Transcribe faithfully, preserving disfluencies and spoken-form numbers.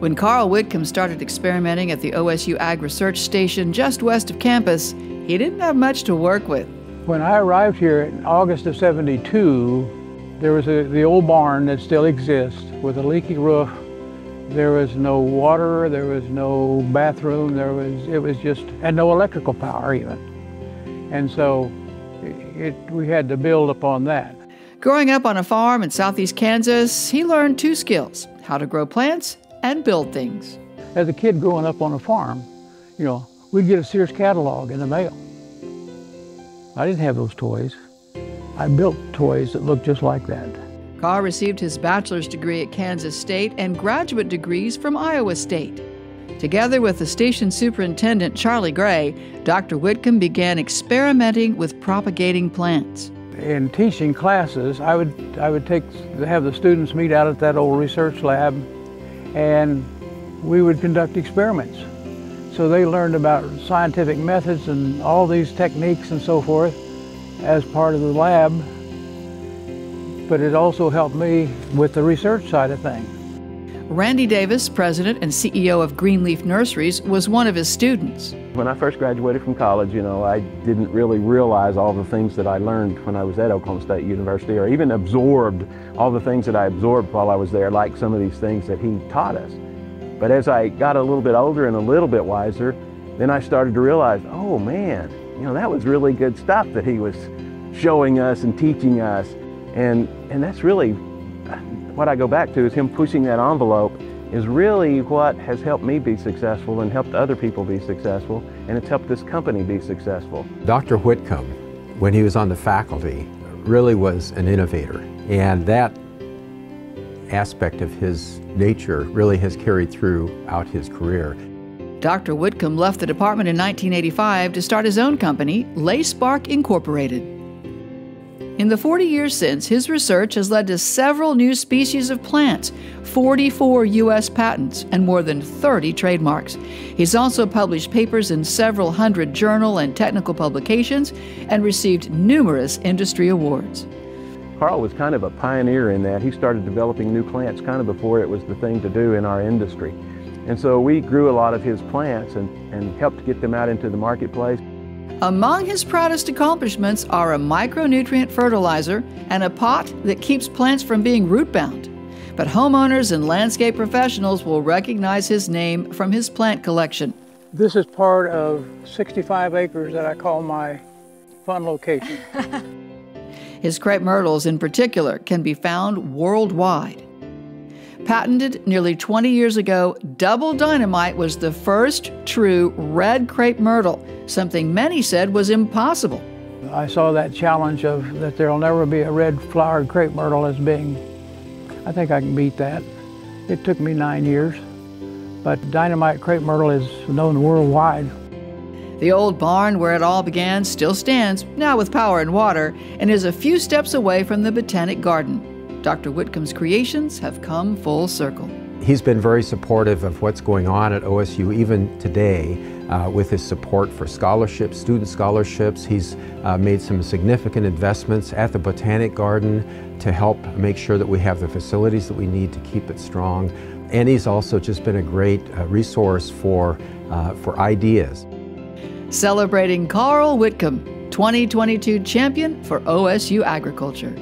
When Carl Whitcomb started experimenting at the O S U Ag Research Station just west of campus, he didn't have much to work with. When I arrived here in August of seventy-two, there was a, the old barn that still exists with a leaky roof. There was no water, there was no bathroom, there was, it was just, and no electrical power even. And so it, it, we had to build upon that. Growing up on a farm in southeast Kansas, he learned two skills, how to grow plants and build things. As a kid growing up on a farm, you know, we'd get a Sears catalog in the mail. I didn't have those toys. I built toys that looked just like that. Carl received his bachelor's degree at Kansas State and graduate degrees from Iowa State. Together with the station superintendent, Charlie Gray, Doctor Whitcomb began experimenting with propagating plants. In teaching classes, I would, I would take, have the students meet out at that old research lab, and we would conduct experiments. So they learned about scientific methods and all these techniques and so forth as part of the lab, but it also helped me with the research side of things. Randy Davis, president and C E O of Greenleaf Nurseries, was one of his students. When I first graduated from college, you know, I didn't really realize all the things that I learned when I was at Oklahoma State University, or even absorbed all the things that I absorbed while I was there, like some of these things that he taught us. But as I got a little bit older and a little bit wiser, then I started to realize, oh man, you know, that was really good stuff that he was showing us and teaching us. And, and that's really what I go back to, is him pushing that envelope is really what has helped me be successful and helped other people be successful, and it's helped this company be successful. Doctor Whitcomb, when he was on the faculty, really was an innovator, and that aspect of his nature really has carried throughout his career. Doctor Whitcomb left the department in nineteen eighty-five to start his own company, Lacebark Incorporated. In the forty years since, his research has led to several new species of plants, forty-four U S patents, and more than thirty trademarks. He's also published papers in several hundred journal and technical publications and received numerous industry awards. Carl was kind of a pioneer in that. He started developing new plants kind of before it was the thing to do in our industry. And so we grew a lot of his plants and, and helped get them out into the marketplace. Among his proudest accomplishments are a micronutrient fertilizer and a pot that keeps plants from being root-bound. But homeowners and landscape professionals will recognize his name from his plant collection. This is part of sixty-five acres that I call my fun location. His crepe myrtles in particular can be found worldwide. Patented nearly twenty years ago, Double Dynamite was the first true red crepe myrtle, something many said was impossible. I saw that challenge of that there'll never be a red flowered crepe myrtle as being, I think I can beat that. It took me nine years, but Dynamite Crape Myrtle is known worldwide. The old barn where it all began still stands, now with power and water, and is a few steps away from the Botanic Garden. Doctor Whitcomb's creations have come full circle. He's been very supportive of what's going on at O S U, even today, uh, with his support for scholarships, student scholarships. He's uh, made some significant investments at the Botanic Garden to help make sure that we have the facilities that we need to keep it strong. And he's also just been a great uh, resource for, uh, for ideas. Celebrating Carl Whitcomb, twenty twenty-two champion for O S U Agriculture.